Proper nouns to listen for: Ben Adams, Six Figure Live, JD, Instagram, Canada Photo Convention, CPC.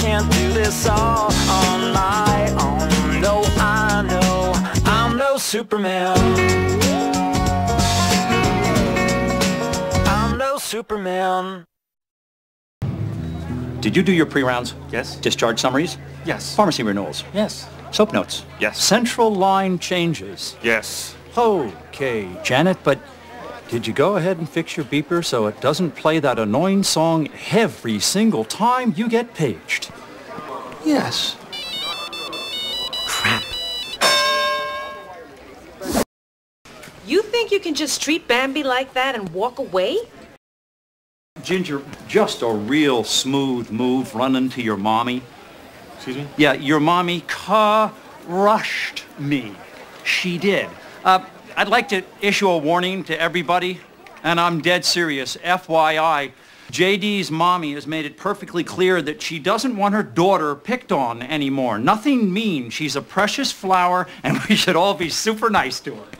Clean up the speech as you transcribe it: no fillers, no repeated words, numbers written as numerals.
can't do this all on my own. No, I know I'm no Superman. I'm no Superman. Did you do your pre-rounds? Yes. Discharge summaries? Yes. Pharmacy renewals? Yes. Soap notes? Yes. Central line changes? Yes. Okay, Janet, but did you go ahead and fix your beeper so it doesn't play that annoying song every single time you get paged? Yes. Crap. You think you can just treat Bambi like that and walk away? Ginger, just a real smooth move running to your mommy. Excuse me? Yeah, your mommy crushed me. She did. I'd like to issue a warning to everybody, and I'm dead serious. FYI, JD's mommy has made it perfectly clear that she doesn't want her daughter picked on anymore. Nothing mean. She's a precious flower, and we should all be super nice to her.